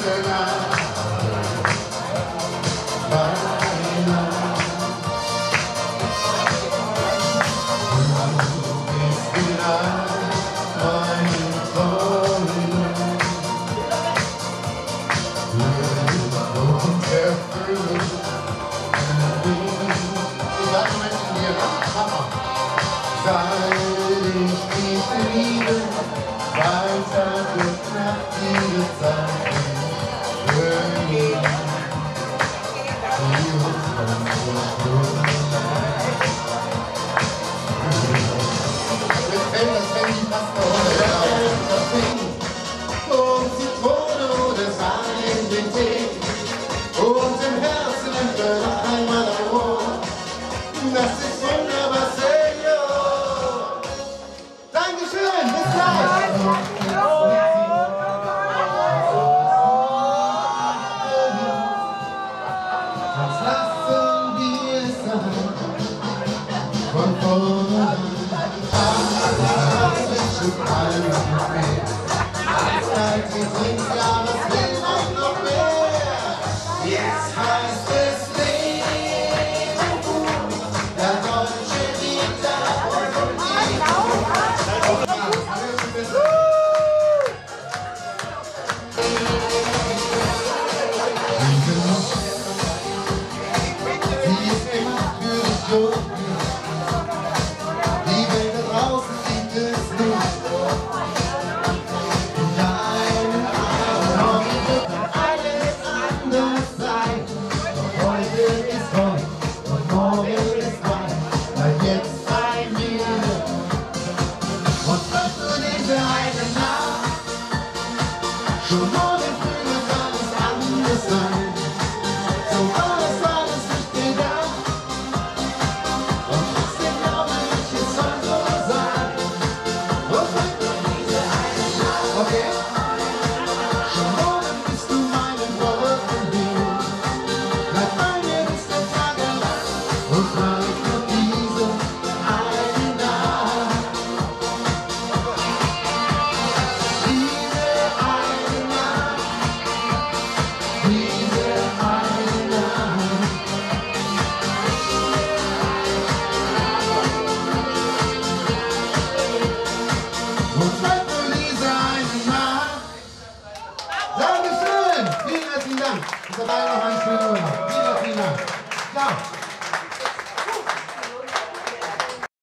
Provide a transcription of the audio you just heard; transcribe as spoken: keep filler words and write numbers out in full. Vielen, vielen Dank. Unser Bayern noch ein Spiel. Vielen, vielen Dank. Ja.